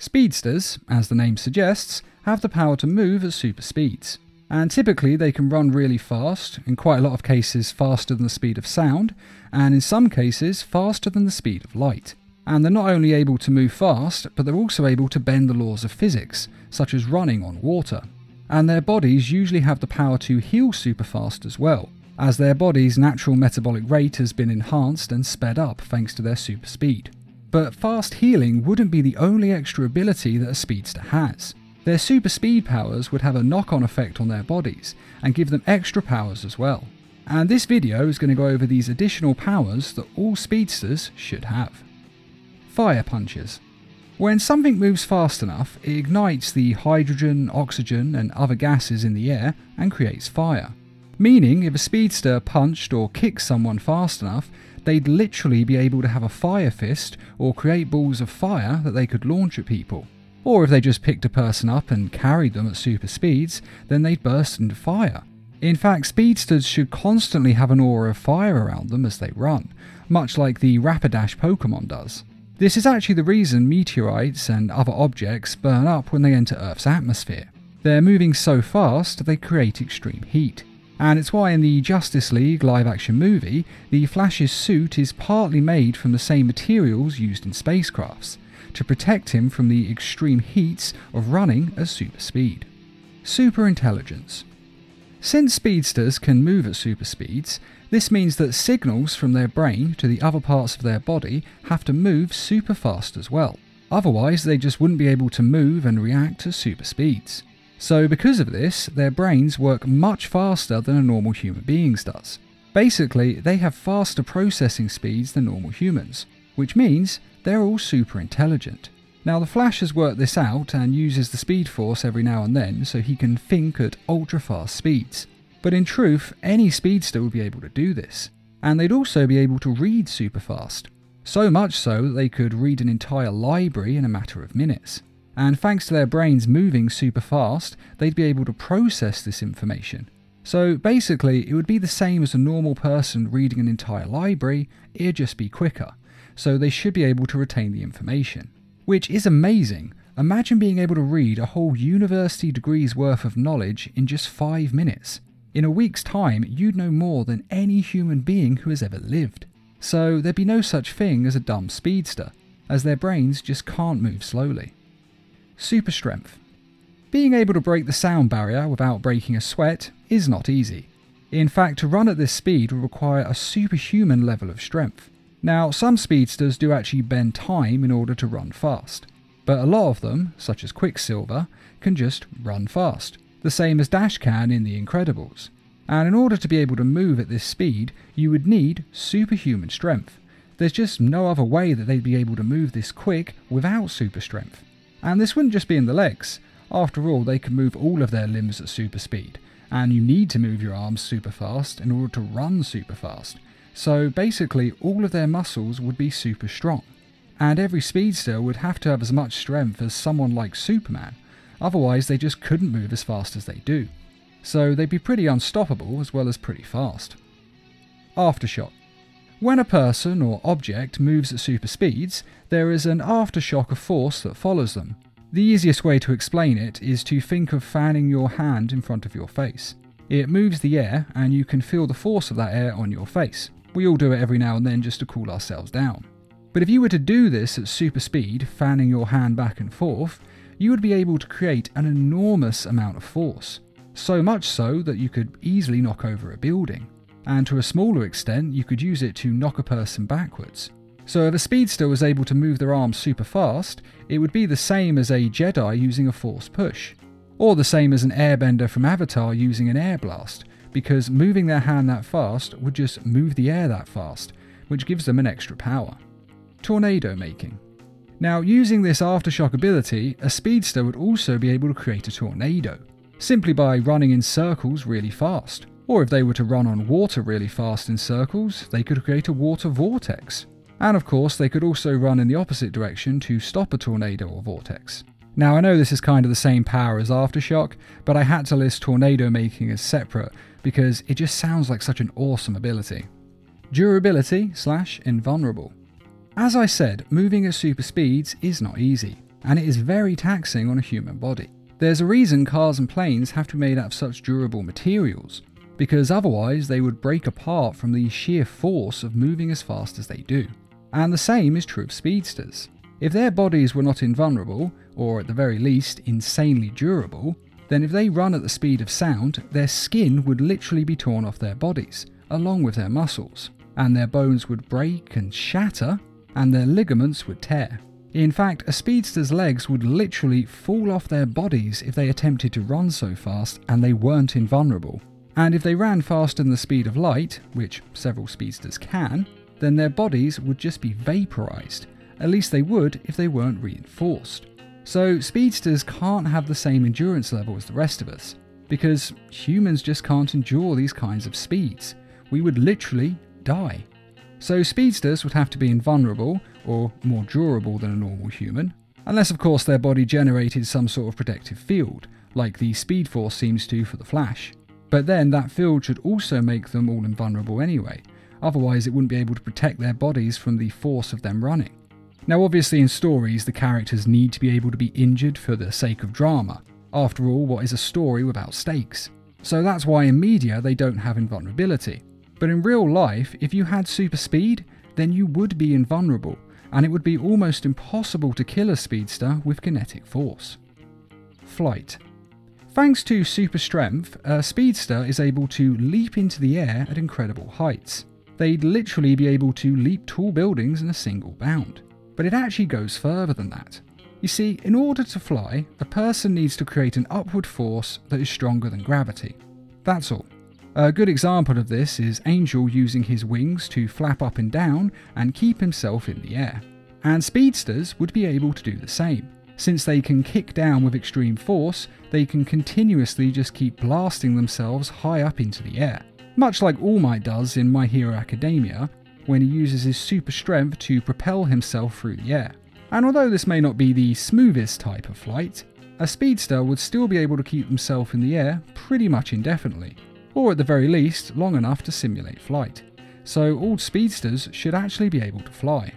Speedsters, as the name suggests, have the power to move at super speeds, and typically they can run really fast, in quite a lot of cases faster than the speed of sound, and in some cases faster than the speed of light. And they're not only able to move fast, but they're also able to bend the laws of physics, such as running on water. And their bodies usually have the power to heal super fast as well, as their body's natural metabolic rate has been enhanced and sped up thanks to their super speed. But fast healing wouldn't be the only extra ability that a speedster has. Their super speed powers would have a knock-on effect on their bodies, and give them extra powers as well. And this video is going to go over these additional powers that all speedsters should have. Fire punches. When something moves fast enough, it ignites the hydrogen, oxygen and other gases in the air and creates fire. Meaning, if a speedster punched or kicked someone fast enough, they'd literally be able to have a fire fist or create balls of fire that they could launch at people. Or if they just picked a person up and carried them at super speeds, then they'd burst into fire. In fact, speedsters should constantly have an aura of fire around them as they run, much like the Rapidash Pokemon does. This is actually the reason meteorites and other objects burn up when they enter Earth's atmosphere. They're moving so fast, they create extreme heat. And it's why in the Justice League live-action movie, the Flash's suit is partly made from the same materials used in spacecrafts, to protect him from the extreme heats of running at super speed. Super intelligence. Since speedsters can move at super speeds, this means that signals from their brain to the other parts of their body have to move super fast as well. Otherwise, they just wouldn't be able to move and react to super speeds. So because of this, their brains work much faster than a normal human being's does. Basically, they have faster processing speeds than normal humans, which means they're all super intelligent. Now the Flash has worked this out and uses the Speed Force every now and then so he can think at ultra fast speeds. But in truth, any speedster would be able to do this. And they'd also be able to read super fast. So much so that they could read an entire library in a matter of minutes. And thanks to their brains moving super fast, they'd be able to process this information. So basically, it would be the same as a normal person reading an entire library, it'd just be quicker. So they should be able to retain the information. Which is amazing. Imagine being able to read a whole university degree's worth of knowledge in just 5 minutes. In a week's time, you'd know more than any human being who has ever lived. So there'd be no such thing as a dumb speedster, as their brains just can't move slowly. Super strength. Being able to break the sound barrier without breaking a sweat is not easy. In fact, to run at this speed would require a superhuman level of strength. Now, some speedsters do actually bend time in order to run fast, but a lot of them, such as Quicksilver, can just run fast, the same as Dash can in The Incredibles. And in order to be able to move at this speed, you would need superhuman strength. There's just no other way that they'd be able to move this quick without super strength. And this wouldn't just be in the legs. After all, they can move all of their limbs at super speed, and you need to move your arms super fast in order to run super fast. So basically, all of their muscles would be super strong. And every speedster would have to have as much strength as someone like Superman, otherwise they just couldn't move as fast as they do. So they'd be pretty unstoppable as well as pretty fast. Aftershock. When a person or object moves at super speeds, there is an aftershock of force that follows them. The easiest way to explain it is to think of fanning your hand in front of your face. It moves the air and you can feel the force of that air on your face. We all do it every now and then just to cool ourselves down. But if you were to do this at super speed, fanning your hand back and forth, you would be able to create an enormous amount of force. So much so that you could easily knock over a building. And to a smaller extent, you could use it to knock a person backwards. So if a speedster was able to move their arms super fast, it would be the same as a Jedi using a force push, or the same as an airbender from Avatar using an air blast, because moving their hand that fast would just move the air that fast, which gives them an extra power. Tornado making. Now, using this aftershock ability, a speedster would also be able to create a tornado, simply by running in circles really fast. Or if they were to run on water really fast in circles, they could create a water vortex. And of course, they could also run in the opposite direction to stop a tornado or vortex. Now, I know this is kind of the same power as Aftershock, but I had to list tornado making as separate because it just sounds like such an awesome ability. Durability / invulnerable. As I said, moving at super speeds is not easy. and it is very taxing on a human body. There's a reason cars and planes have to be made out of such durable materials, because otherwise they would break apart from the sheer force of moving as fast as they do. And the same is true of speedsters. If their bodies were not invulnerable, or at the very least insanely durable, then if they run at the speed of sound, their skin would literally be torn off their bodies, along with their muscles, and their bones would break and shatter, and their ligaments would tear. In fact, a speedster's legs would literally fall off their bodies if they attempted to run so fast and they weren't invulnerable. And if they ran faster than the speed of light, which several speedsters can, then their bodies would just be vaporized. At least they would if they weren't reinforced. So speedsters can't have the same endurance level as the rest of us, because humans just can't endure these kinds of speeds. We would literally die. So speedsters would have to be invulnerable, or more durable than a normal human, unless of course their body generated some sort of protective field, like the Speed Force seems to for the Flash. But then that field should also make them all invulnerable anyway, otherwise it wouldn't be able to protect their bodies from the force of them running. Now obviously in stories the characters need to be able to be injured for the sake of drama, after all what is a story without stakes? So that's why in media they don't have invulnerability. But in real life, if you had super speed, then you would be invulnerable, and it would be almost impossible to kill a speedster with kinetic force. Flight. Thanks to super strength, a speedster is able to leap into the air at incredible heights. They'd literally be able to leap tall buildings in a single bound. But it actually goes further than that. You see, in order to fly, a person needs to create an upward force that is stronger than gravity. That's all. A good example of this is Angel using his wings to flap up and down and keep himself in the air. And speedsters would be able to do the same. Since they can kick down with extreme force, they can continuously just keep blasting themselves high up into the air. Much like All Might does in My Hero Academia, when he uses his super strength to propel himself through the air. And although this may not be the smoothest type of flight, a speedster would still be able to keep themselves in the air pretty much indefinitely, or at the very least, long enough to simulate flight. So all speedsters should actually be able to fly.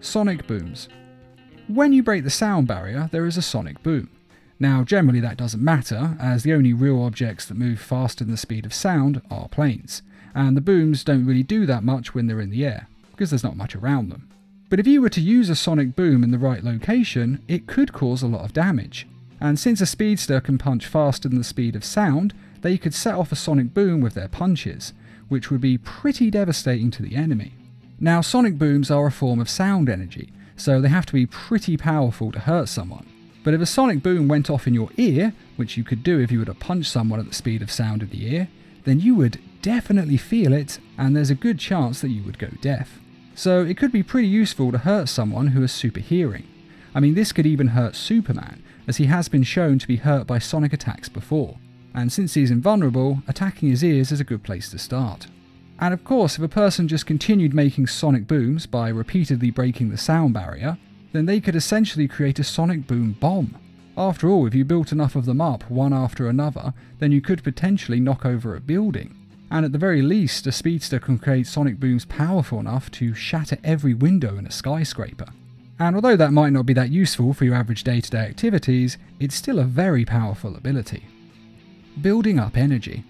Sonic booms. When you break the sound barrier, there is a sonic boom. Now generally that doesn't matter, as the only real objects that move faster than the speed of sound are planes, and the booms don't really do that much when they're in the air, because there's not much around them. But if you were to use a sonic boom in the right location, it could cause a lot of damage. And since a speedster can punch faster than the speed of sound, they could set off a sonic boom with their punches, which would be pretty devastating to the enemy. Now sonic booms are a form of sound energy, so they have to be pretty powerful to hurt someone. But if a sonic boom went off in your ear, which you could do if you were to punch someone at the speed of sound of the ear, then you would definitely feel it, and there's a good chance that you would go deaf. So it could be pretty useful to hurt someone who has super hearing. I mean, this could even hurt Superman, as he has been shown to be hurt by sonic attacks before. And since he's invulnerable, attacking his ears is a good place to start. And of course, if a person just continued making sonic booms by repeatedly breaking the sound barrier, then they could essentially create a sonic boom bomb. After all, if you built enough of them up one after another, then you could potentially knock over a building. And at the very least, a speedster can create sonic booms powerful enough to shatter every window in a skyscraper. And although that might not be that useful for your average day-to-day activities, it's still a very powerful ability. Building up energy.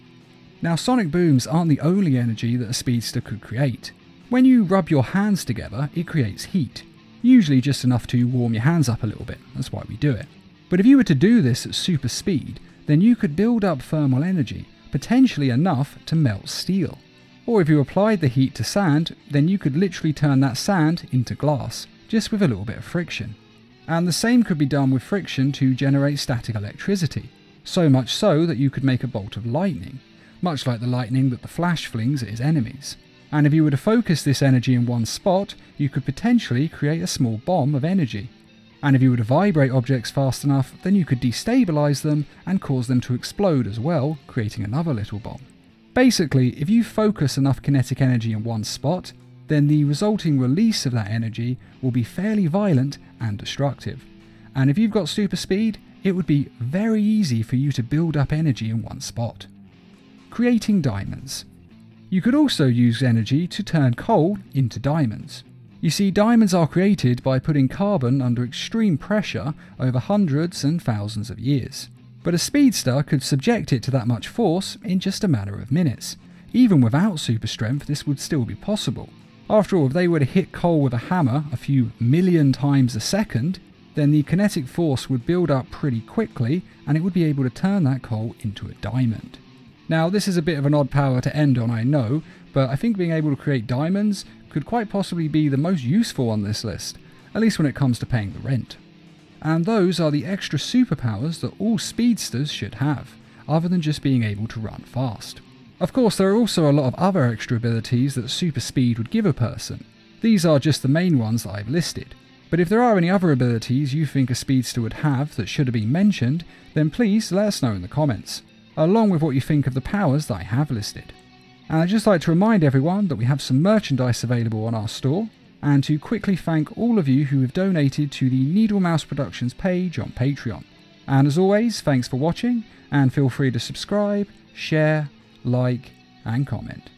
Now sonic booms aren't the only energy that a speedster could create. When you rub your hands together, it creates heat, usually just enough to warm your hands up a little bit, that's why we do it. But if you were to do this at super speed, then you could build up thermal energy, potentially enough to melt steel. Or if you applied the heat to sand, then you could literally turn that sand into glass, just with a little bit of friction. And the same could be done with friction to generate static electricity. So much so that you could make a bolt of lightning, much like the lightning that the Flash flings at his enemies. And if you were to focus this energy in one spot, you could potentially create a small bomb of energy. And if you were to vibrate objects fast enough, then you could destabilize them and cause them to explode as well, creating another little bomb. Basically, if you focus enough kinetic energy in one spot, then the resulting release of that energy will be fairly violent and destructive. And if you've got super speed, it would be very easy for you to build up energy in one spot. Creating diamonds. You could also use energy to turn coal into diamonds. You see, diamonds are created by putting carbon under extreme pressure over hundreds and thousands of years. But a speedster could subject it to that much force in just a matter of minutes. Even without super strength, this would still be possible. After all, if they were to hit coal with a hammer a few million times a second, then the kinetic force would build up pretty quickly and it would be able to turn that coal into a diamond. Now, this is a bit of an odd power to end on, I know, but I think being able to create diamonds could quite possibly be the most useful on this list, at least when it comes to paying the rent. And those are the extra superpowers that all speedsters should have, other than just being able to run fast. Of course, there are also a lot of other extra abilities that super speed would give a person. These are just the main ones that I've listed. But if there are any other abilities you think a speedster would have that should have been mentioned, then please let us know in the comments, along with what you think of the powers that I have listed. And I'd just like to remind everyone that we have some merchandise available on our store, and to quickly thank all of you who have donated to the Needle Mouse Productions page on Patreon. And as always, thanks for watching, and feel free to subscribe, share, like, and comment.